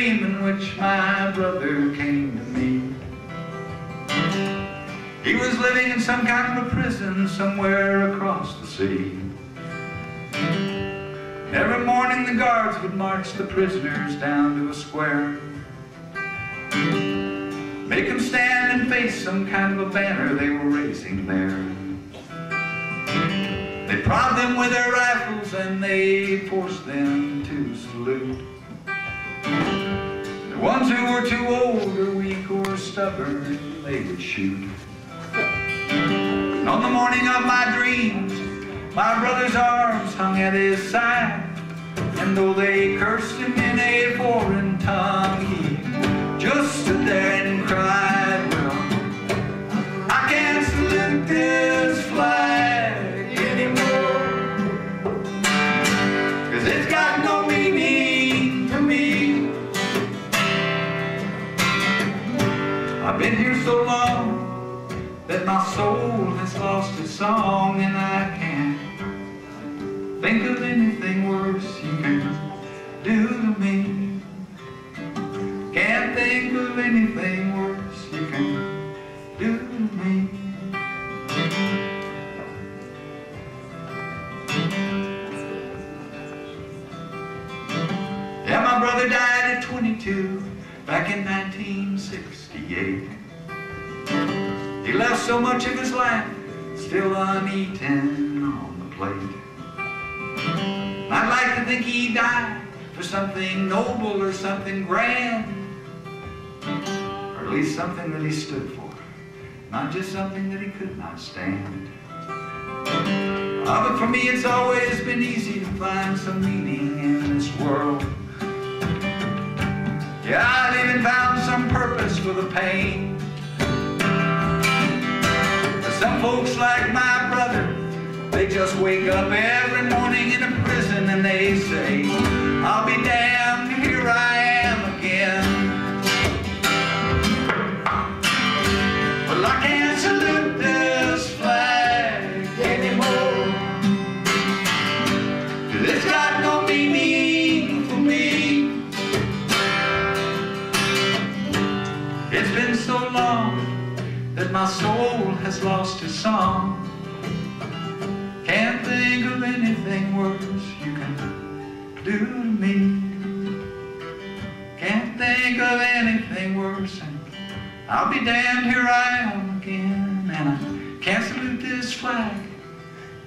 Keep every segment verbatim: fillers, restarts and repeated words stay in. dream in which my brother came to me. He was living in some kind of a prison somewhere across the sea. Every morning the guards would march the prisoners down to a square, make them stand and face some kind of a banner they were raising there. They prodded them with their rifles and they forced them to salute. The ones who were too old or weak or stubborn, they would shoot. And on the morning of my dreams, my brother's arms hung at his side, and though they cursed him in a foreign tongue, he just stood there and cried, well, I can't salute this flag anymore, 'cause it's got no meaning to me. I've been here so long that my soul has lost its song, and I can't think of anything worse you can do to me. Can't think of anything worse you can do to me. Yeah, my brother died at twenty-two back in nineteen sixty-eight. He left so much of his life still uneaten on the plate. I'd like to think he died for something noble or something grand, or at least something that he stood for, not just something that he could not stand. Oh, but for me it's always been easy to find some meaning in this world. Yeah, I've even found some purpose for the pain. Some folks like my brother, they just wake up every morning in a prison and they say, I'll be damned, here I am again. Well, I can't salute this flag anymore, 'cause it's got no meaning for me. It's been so long that my soul has lost its song. Can't think of anything worse you can do to me. Can't think of anything worse, and I'll be damned, here I am again. And I can't salute this flag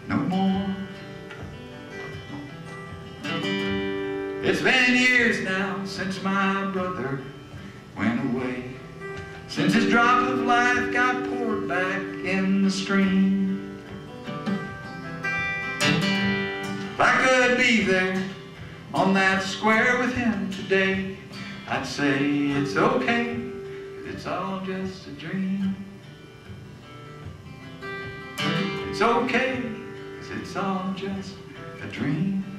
no more. It's been years now since my brother went away, since his drop of life got poured back in the stream. If I could be there on that square with him today, I'd say it's okay, 'cause it's all just a dream. It's okay, 'cause it's all just a dream.